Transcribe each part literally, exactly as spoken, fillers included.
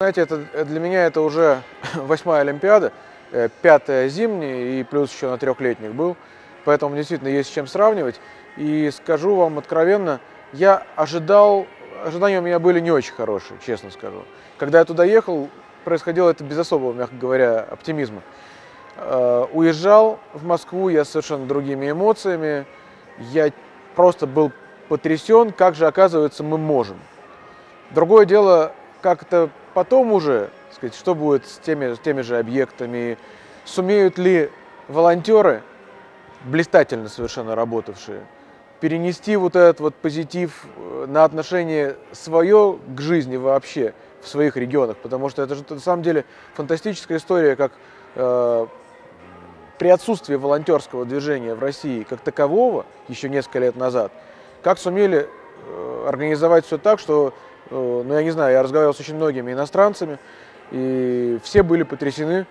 Знаете, это, для меня это уже восьмая Олимпиада, пятая зимняя и плюс еще на трехлетних был. Поэтому действительно есть с чем сравнивать. И скажу вам откровенно, я ожидал, ожидания у меня были не очень хорошие, честно скажу. Когда я туда ехал, происходило это без особого, мягко говоря, оптимизма. Уезжал в Москву я с совершенно другими эмоциями. Я просто был потрясен, как же, оказывается, мы можем. Другое дело, как это потом уже, так сказать, что будет с теми, с теми же объектами, сумеют ли волонтеры, блистательно совершенно работавшие, перенести вот этот вот позитив на отношение свое к жизни вообще в своих регионах, потому что это же на самом деле фантастическая история, как э, при отсутствии волонтерского движения в России как такового еще несколько лет назад, как сумели э, организовать все так, что, э, ну я не знаю, я разговаривал с очень многими иностранцами, и все были потрясены,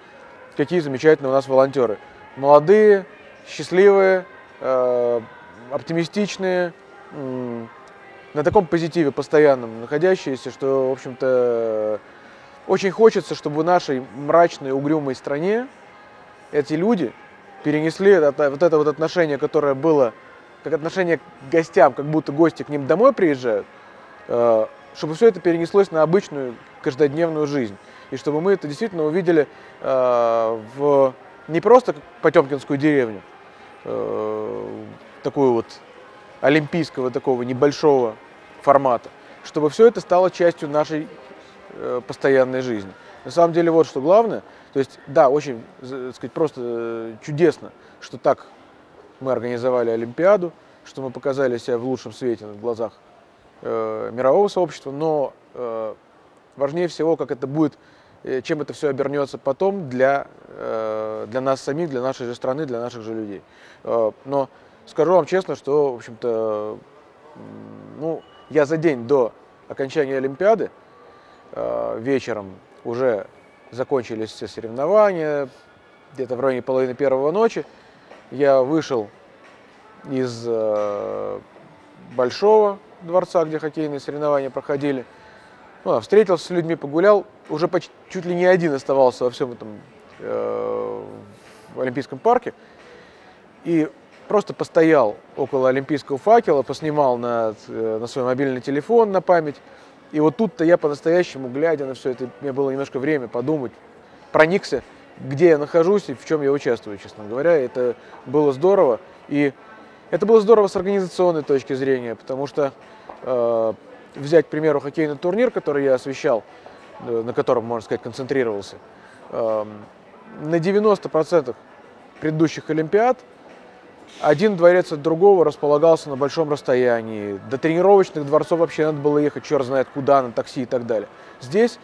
какие замечательные у нас волонтеры. Молодые, счастливые, э, оптимистичные, э, на таком позитиве постоянном находящиеся, что, в общем-то, очень хочется, чтобы в нашей мрачной, угрюмой стране эти люди перенесли вот это вот отношение, которое было, как отношение к гостям, как будто гости к ним домой приезжают, чтобы все это перенеслось на обычную, каждодневную жизнь. И чтобы мы это действительно увидели в не просто потемкинскую деревню, такую вот олимпийского такого небольшого формата, чтобы все это стало частью нашей э, постоянной жизни. На самом деле вот что главное, то есть да, очень, так сказать, просто чудесно, что так мы организовали Олимпиаду, что мы показали себя в лучшем свете в глазах э, мирового сообщества, но э, важнее всего, как это будет, э, чем это все обернется потом для, э, для нас самих, для нашей же страны, для наших же людей. Э, но скажу вам честно, что, в общем-то, ну, я за день до окончания Олимпиады э, вечером уже закончились все соревнования, где-то в районе половины первого ночи. Я вышел из э, Большого дворца, где хоккейные соревнования проходили. Ну, встретился с людьми, погулял. Уже почти, чуть ли не один оставался во всем этом э, в Олимпийском парке. И просто постоял около олимпийского факела, поснимал на, на свой мобильный телефон на память. И вот тут-то я по-настоящему, глядя на все это, мне было немножко время подумать, проникся, где я нахожусь и в чем я участвую, честно говоря. Это было здорово. И это было здорово с организационной точки зрения, потому что э, взять, к примеру, хоккейный турнир, который я освещал, э, на котором, можно сказать, концентрировался, э, на девяносто процентов предыдущих Олимпиад один дворец от другого располагался на большом расстоянии. До тренировочных дворцов вообще надо было ехать, черт знает куда, на такси и так далее. Здесь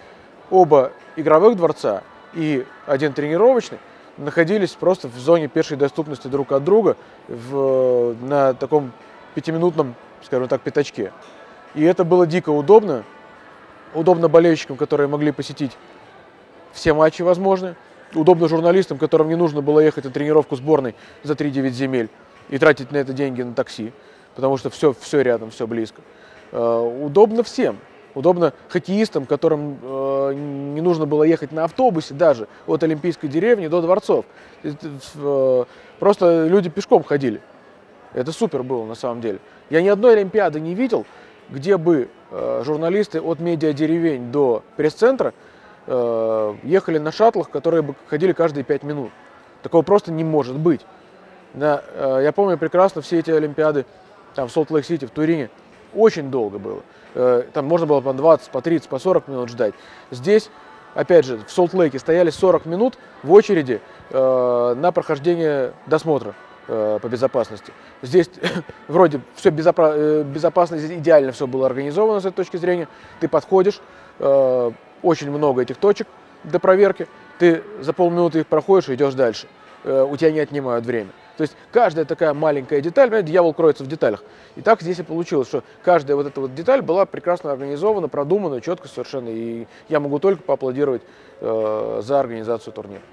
оба игровых дворца и один тренировочный находились просто в зоне пешей доступности друг от друга в, на таком пятиминутном, скажем так, пятачке. И это было дико удобно. Удобно болельщикам, которые могли посетить все матчи возможные. Удобно журналистам, которым не нужно было ехать на тренировку сборной за тридевять земель и тратить на это деньги на такси, потому что все, все рядом, все близко. Удобно всем. Удобно хоккеистам, которым не нужно было ехать на автобусе даже от Олимпийской деревни до дворцов. Просто люди пешком ходили. Это супер было на самом деле. Я ни одной Олимпиады не видел, где бы журналисты от медиадеревень до пресс-центра ехали на шаттлах, которые бы ходили каждые пять минут. Такого просто не может быть. На, я помню прекрасно все эти Олимпиады там, в Солт-Лейк-Сити, в Турине. Очень долго было. Там можно было по двадцать, по тридцать, по сорок минут ждать. Здесь, опять же, в Солт-Лейке стояли сорок минут в очереди э, на прохождение досмотра э, по безопасности. Здесь вроде все безопа- безопасно, идеально все было организовано с этой точки зрения. Ты подходишь, э, очень много этих точек до проверки. Ты за полминуты их проходишь и идешь дальше. У тебя не отнимают время. То есть каждая такая маленькая деталь, понимаете, дьявол кроется в деталях. И так здесь и получилось, что каждая вот эта вот деталь была прекрасно организована, продумана, четко совершенно. И я могу только поаплодировать э, за организацию турнира.